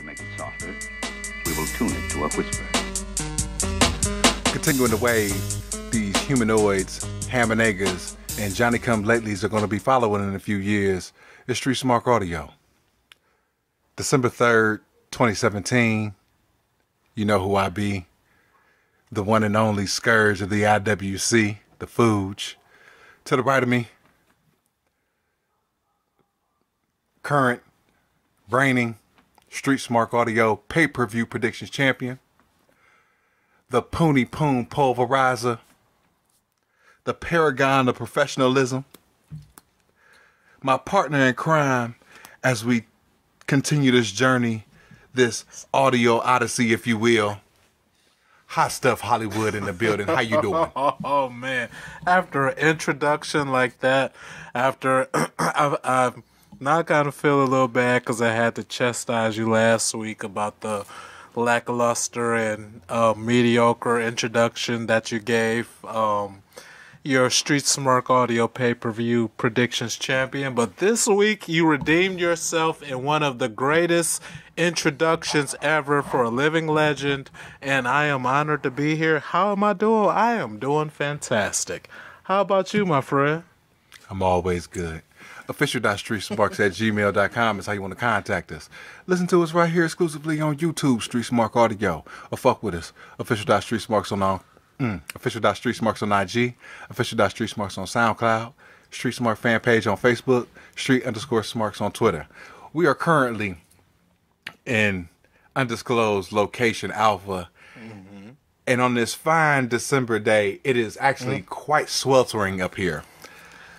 to make it softer, we will tune it to a whisper. Continuing the way these humanoids, Haminagas, and Johnny-come-latelys are going to be following in a few years, it's Street Smart Audio. December 3rd, 2017, you know who I be. The one and only scourge of the IWC, the Fuj. To the right of me, current, reigning, Street Smart Audio pay-per-view predictions champion, the Pony Poon Pulverizer, the Paragon of Professionalism, my partner in crime as we continue this journey, this audio odyssey, if you will. Hot Stuff Hollywood in the building. How you doing? Oh, man. After an introduction like that, after I've now kind of feel a little bad because I had to chastise you last week about the lackluster and mediocre introduction that you gave your Street Smart Audio pay-per-view predictions champion. But this week, you redeemed yourself in one of the greatest introductions ever for a living legend, and I am honored to be here. How am I doing? I am doing fantastic. How about you, my friend? I'm always good. official.streetsmarks@gmail.com is how you want to contact us. Listen to us right here exclusively on YouTube, Street Smart Audio, or fuck with us. Official.streetsmarks on all. Official.streetsmarks on IG, official.streetsmarks on SoundCloud, Street Smart fan page on Facebook, Street_Smarks on Twitter. We are currently in undisclosed location alpha, and on this fine December day, it is actually quite sweltering up here.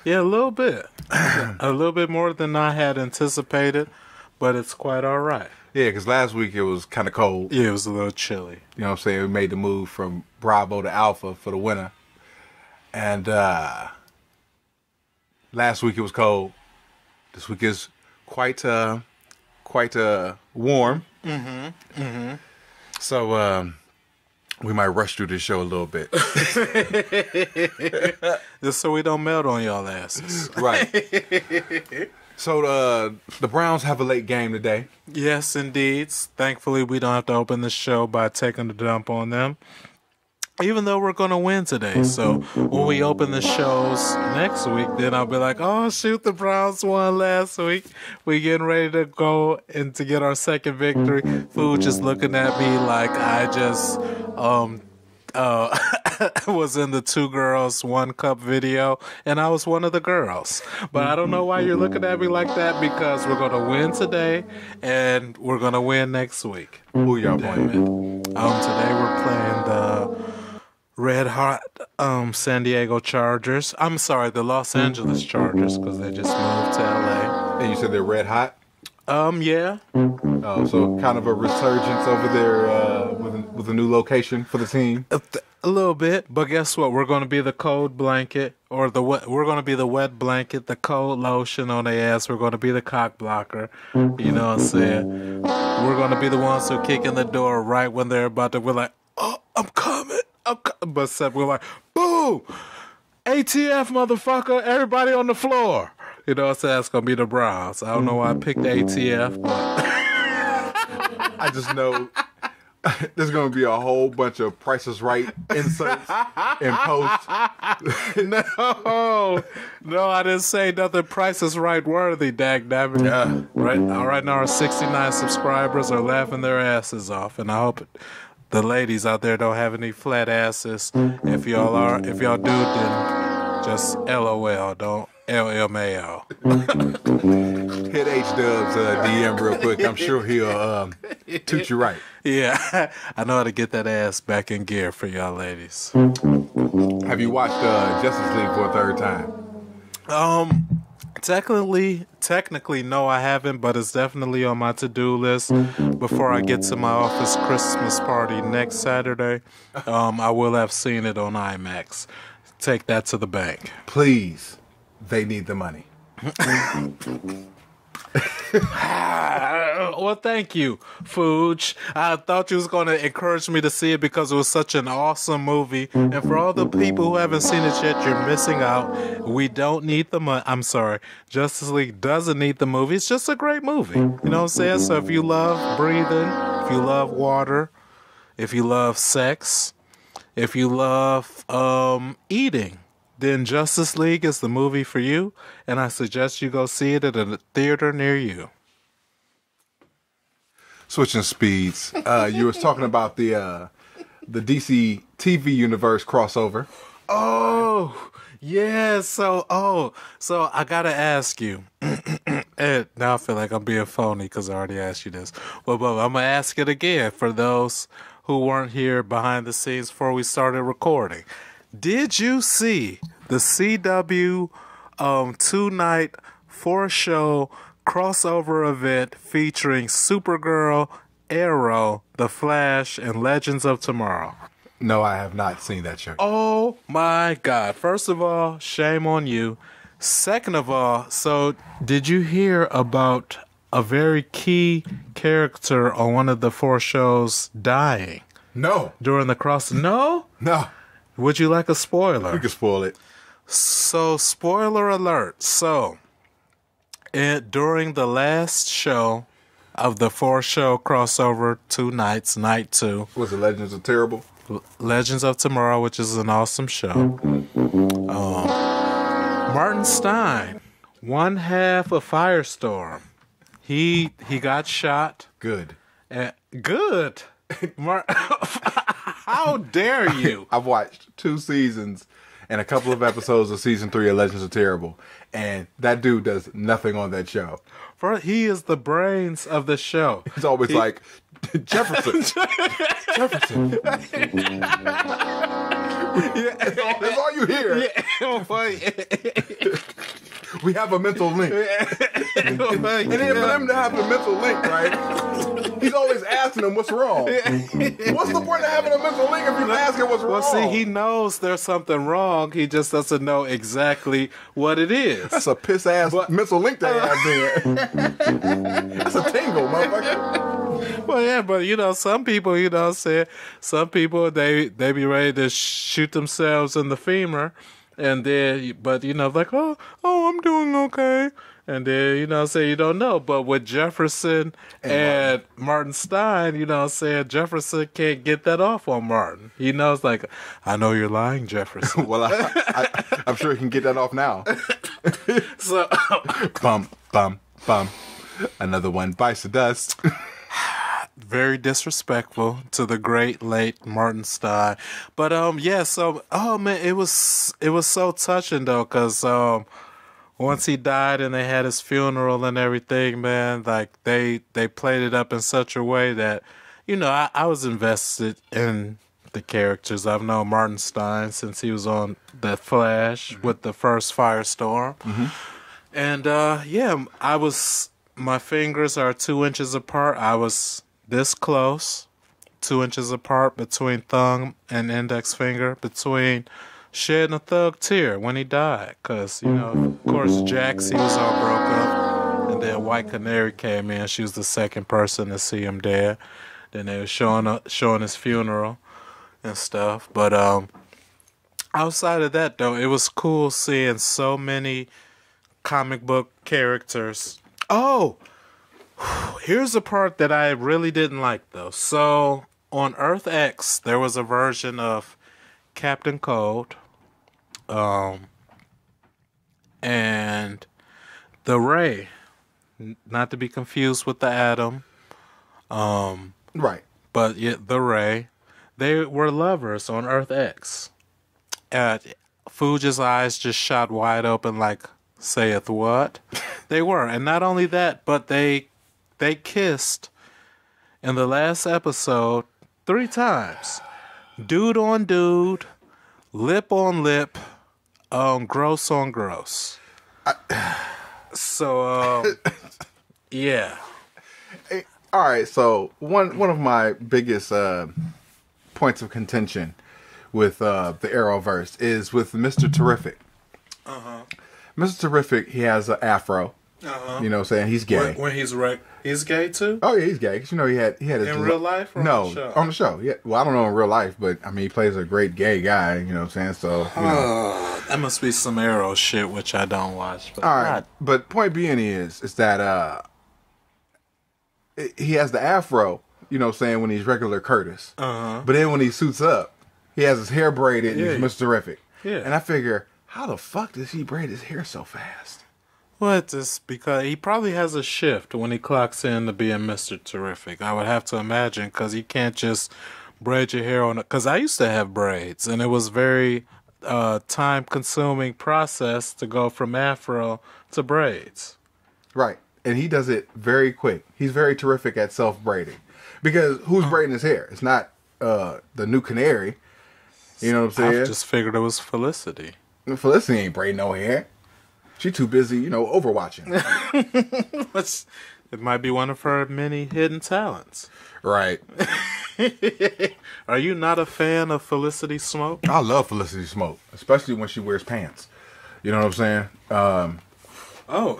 Yeah, a little bit. A little bit more than I had anticipated, but it's quite all right. Yeah, because last week it was kind of cold. Yeah, it was a little chilly. You know what I'm saying? We made the move from Bravo to Alpha for the winter. And last week it was cold. This week is quite quite warm. So we might rush through this show a little bit. Just so we don't melt on y'all asses. Right. So the Browns have a late game today. Yes, indeed. Thankfully, we don't have to open the show by taking the dump on them, even though we're going to win today. So when we open the shows next week, then I'll be like, oh, shoot, the Browns won last week. We're getting ready to go and to get our second victory. Fuj just looking at me like I just was in the Two Girls, One Cup video, and I was one of the girls. But I don't know why you're looking at me like that, because we're going to win today, and we're going to win next week. Who y'all playing? Today we're playing the Red Hot San Diego Chargers. I'm sorry, the Los Angeles Chargers, because they just moved to L.A. And you said they're red hot? Yeah. Oh, so kind of a resurgence over there with a new location for the team? A little bit, but guess what? We're going to be the cold blanket, or the wet, we're going to be the wet blanket, the cold lotion on their ass. We're going to be the cock blocker. You know what I'm saying? We're going to be the ones who kick in the door right when they're about to, we're like, oh, I'm coming. But except we're like, boo! ATF, motherfucker, everybody on the floor. You know what I'm saying? That's going to be the Browns. I don't know why I picked ATF, but I just know there's going to be a whole bunch of Price is Right inserts and posts. No, I didn't say nothing Price is Right worthy, dagnabbit. Yeah. Right now our 69 subscribers are laughing their asses off, and I hope the ladies out there don't have any flat asses. If y'all are, if y'all do, then just LOL, don't LMAO. Hit H-Dub's DM real quick. I'm sure he'll toot you right. Yeah, I know how to get that ass back in gear for y'all ladies. Have you watched Justice League for a third time? Technically, no, I haven't, but it's definitely on my to-do list. Before I get to my office Christmas party next Saturday, I will have seen it on IMAX. Take that to the bank. Please. They need the money. Well, thank you, Fuj. I thought you was going to encourage me to see it because it was such an awesome movie. And for all the people who haven't seen it yet, you're missing out. We don't need the money. I'm sorry. Justice League doesn't need the movie. It's just a great movie. You know what I'm saying? So if you love breathing, if you love water, if you love sex, if you love eating, then Justice League is the movie for you, and I suggest you go see it at a theater near you. Switching speeds, you were talking about the DC TV universe crossover. Oh, yeah. So I gotta ask you. And now I feel like I'm being phony because I already asked you this. Well, but I'm gonna ask it again for those who weren't here behind the scenes before we started recording. Did you see the CW two-night, four-show crossover event featuring Supergirl, Arrow, The Flash, and Legends of Tomorrow? No, I have not seen that show. Oh, my God. First of all, shame on you. Second of all, so did you hear about a very key character on one of the four shows dying? No. During the crossover? No? No. Would you like a spoiler? You can spoil it. So, spoiler alert. So, during the last show of the four-show crossover, two nights, night two. Was it Legends of Terrible? Legends of Tomorrow, which is an awesome show. Martin Stein, one half of Firestorm. He got shot. Good. Good. How dare you? I've watched 2 seasons and a couple of episodes of season 3 of Legends of Terrible, and that dude does nothing on that show. He is the brains of the show. He's always like, Jefferson. Jefferson. Yeah, that's all you hear. Yeah. We have a mental link. And then for them to have a mental link, right? He's always asking them what's wrong. What's the point of having a mental link if you're asking what's wrong? Well, see, he knows there's something wrong. He just doesn't know exactly what it is. That's a piss-ass mental link that I have there. That's a tingle, motherfucker. Well, yeah, but, you know, some people, you know, they be ready to shoot themselves in the femur. And then, but, you know, like, oh, I'm doing okay. And then, you know what I'm saying, you don't know. But with Jefferson and Martin Stein, you know what I'm saying, Jefferson can't get that off on Martin. He knows, like, I know you're lying, Jefferson. Well, I'm sure he can get that off now. So, bum, bum, bum. Another one bites the dust. Very disrespectful to the great late Martin Stein, but yeah. So, oh man, it was so touching though, cause once he died and they had his funeral and everything, man, like they played it up in such a way that, you know, I was invested in the characters. I've known Martin Stein since he was on The Flash with the first Firestorm, and yeah, I was. My fingers are 2 inches apart. I was this close, 2 inches apart between thumb and index finger, between shedding a thug tear when he died. Because, you know, of course, Jax, he was all broke up. And then White Canary came in. She was the second person to see him dead. Then they were showing his funeral and stuff. But outside of that, though, it was cool seeing so many comic book characters. Oh, here's the part that I really didn't like, though. So, on Earth X, there was a version of Captain Cold, and The Ray, not to be confused with The Atom. Right. But yeah, The Ray. They were lovers on Earth X. Fuji's eyes just shot wide open like, saith what? They were. And not only that, but they kissed in the last episode 3 times. Dude on dude, lip on lip, gross on gross. So, yeah. All right, so one of my biggest points of contention with the Arrowverse is with Mr. Terrific. Mr. Terrific, he has an afro. You know what I'm saying? He's gay. When he's wrecked. He's gay too? Oh yeah, he's gay. Cause you know he had his in real life or no, on the show? On the show. Yeah. Well, I don't know in real life, but I mean he plays a great gay guy, you know what I'm saying? So you know. That must be some Arrow shit which I don't watch. But all right. But point being is that he has the afro, you know what I'm saying, when he's regular Curtis. But then when he suits up, he has his hair braided and he's Mr. Terrific. Yeah. And I figure, how the fuck does he braid his hair so fast? Well, it's just because he probably has a shift when he clocks in to being Mr. Terrific. I would have to imagine, because you can't just braid your hair on it. Because I used to have braids, and it was very time-consuming process to go from afro to braids. Right, and he does it very quick. He's very terrific at self-braiding. Because who's braiding his hair? It's not the new canary. You know what I'm saying? I just figured it was Felicity. Felicity ain't braiding no hair. She too busy, you know, overwatching. It might be one of her many hidden talents. Right. Are you not a fan of Felicity Smoak? I love Felicity Smoak, especially when she wears pants. You know what I'm saying?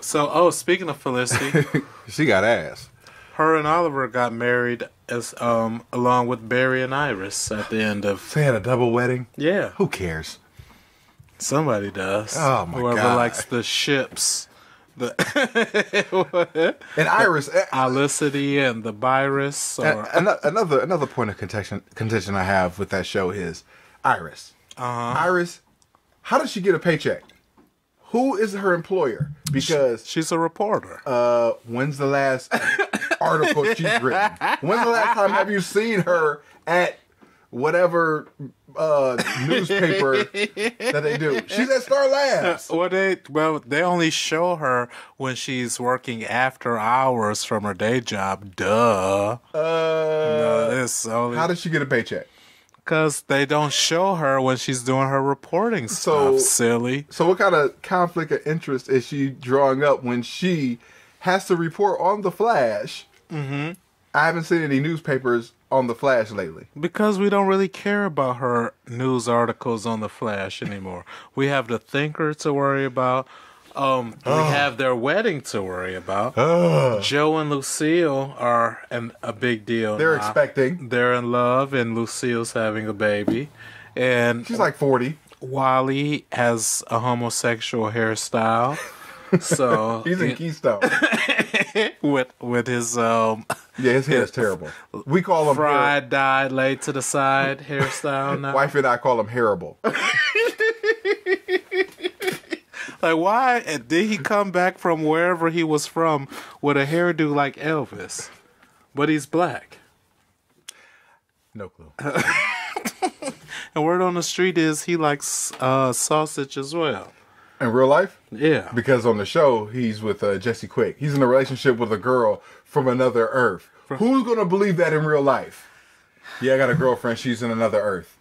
Speaking of Felicity, she got ass. Her and Oliver got married as along with Barry and Iris at the end of. So they had a double wedding? Yeah. Who cares? Somebody does. Oh my god! Whoever likes the ships, and Iris, Felicity, and the Virus. Or... Another point of contention I have with that show is Iris. Iris, how does she get a paycheck? Who is her employer? Because she's a reporter. When's the last article she's written? When's the last time have you seen her at? Whatever newspaper that they do. She's at Star Labs. Well, they only show her when she's working after hours from her day job. Duh. How does she get a paycheck? Because they don't show her when she's doing her reporting stuff, silly. So what kind of conflict of interest is she drawing up when she has to report on The Flash? Mm-hmm. I haven't seen any newspapers on The Flash lately. Because we don't really care about her news articles on The Flash anymore. We have The Thinker to worry about. We have their wedding to worry about. Joe and Lucille are a big deal. They're expecting. They're in love and Lucille's having a baby. And she's like 40. Wally has a homosexual hairstyle. So he's in Keystone with his his hair is terrible. We call him fried, dyed, laid to the side hairstyle. Now, wife and I call him hairable. Like, why did he come back from wherever he was from with a hairdo like Elvis? But he's black. No clue. And word on the street is he likes sausage as well. In real life? Yeah. Because on the show, he's with Jesse Quick. He's in a relationship with a girl from another Earth. Who's going to believe that in real life? Yeah, I got a girlfriend. She's in another Earth.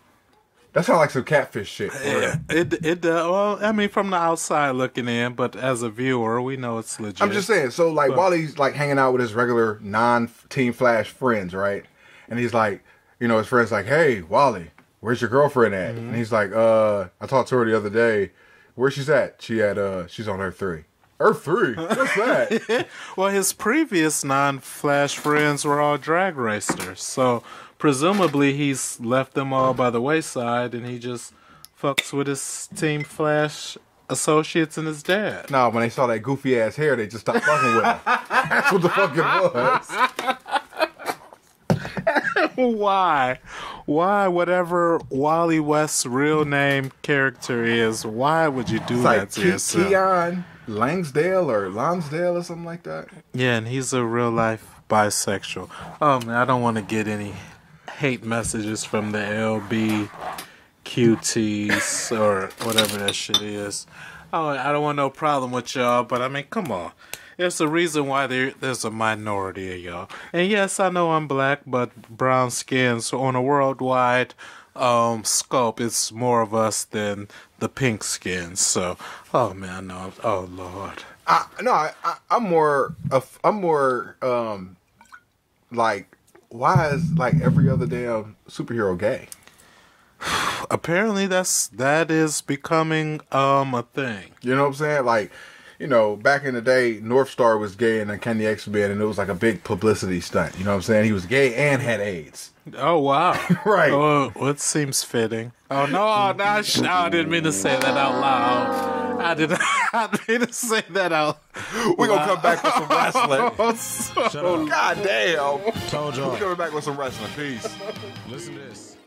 That sounds like some catfish shit. Yeah, it does. Well, I mean, from the outside looking in, but as a viewer, we know it's legit. I'm just saying. So, like, while he's, like, hanging out with his regular non-Team Flash friends, right? And he's like, you know, his friend's like, hey, Wally, where's your girlfriend at? Mm-hmm. And he's like, I talked to her the other day. Where she's at? She's on Earth 3. Earth 3? What's that? Well, his previous non-Flash friends were all drag racers, so presumably he's left them all by the wayside, and he just fucks with his Team Flash associates and his dad. No, when they saw that goofy-ass hair, they just stopped fucking with him. That's what the fuck it was. Why? Why, whatever Wally West's real name character is, why would you do that to yourself? Keon Langsdale or Lonsdale or something like that. Yeah, and he's a real-life bisexual. Oh, man, I don't want to get any hate messages from the LBQTs or whatever that shit is. Oh, I don't want no problem with y'all, but, I mean, come on. There's a reason why there's a minority of y'all. And yes, I know I'm black, but brown skin, so on a worldwide scope, it's more of us than the pink skins. So, oh man, no, oh Lord. I'm more like, why is like every other damn superhero gay? Apparently that is becoming a thing. You know what I'm saying? Like, you know, back in the day, North Star was gay and Uncanny X-Men, and it was like a big publicity stunt. You know what I'm saying? He was gay and had AIDS. Oh, wow. Right. Oh, well, it seems fitting. Oh, no, no, I didn't mean to say that out loud. I didn't mean to say that out loud. We're going to come back with some wrestling. God damn. Told y'all. We're coming back with some wrestling. Peace. Listen to this.